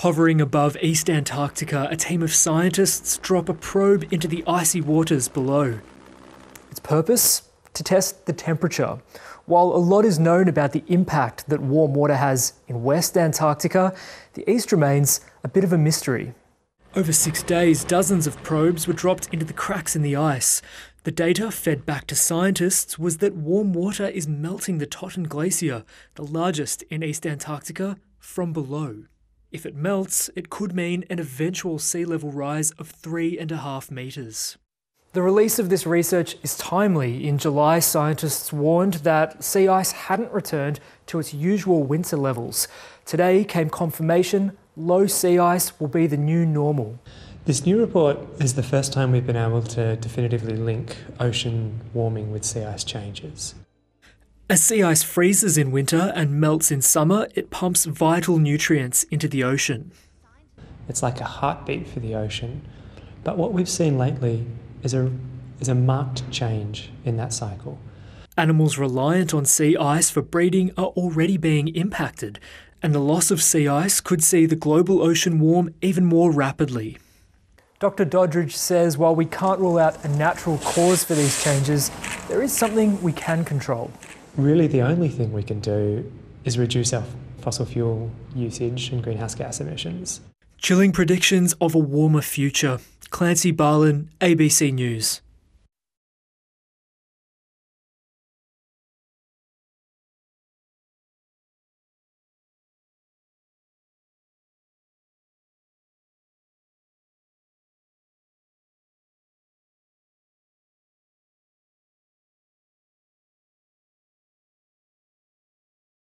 Hovering above East Antarctica, a team of scientists drop a probe into the icy waters below. Its purpose? To test the temperature. While a lot is known about the impact that warm water has in West Antarctica, the East remains a bit of a mystery. Over 6 days, dozens of probes were dropped into the cracks in the ice. The data fed back to scientists was that warm water is melting the Totten Glacier, the largest in East Antarctica, from below. If it melts, it could mean an eventual sea level rise of 3.5 metres. The release of this research is timely. In July, scientists warned that sea ice hadn't returned to its usual winter levels. Today came confirmation low sea ice will be the new normal. This new report is the first time we've been able to definitively link ocean warming with sea ice changes. As sea ice freezes in winter and melts in summer, it pumps vital nutrients into the ocean. It's like a heartbeat for the ocean. But what we've seen lately is a marked change in that cycle. Animals reliant on sea ice for breeding are already being impacted, and the loss of sea ice could see the global ocean warm even more rapidly. Dr. Doddridge says while we can't rule out a natural cause for these changes, there is something we can control. Really, the only thing we can do is reduce our fossil fuel usage and greenhouse gas emissions. Chilling predictions of a warmer future. Clancy Barlin, ABC News.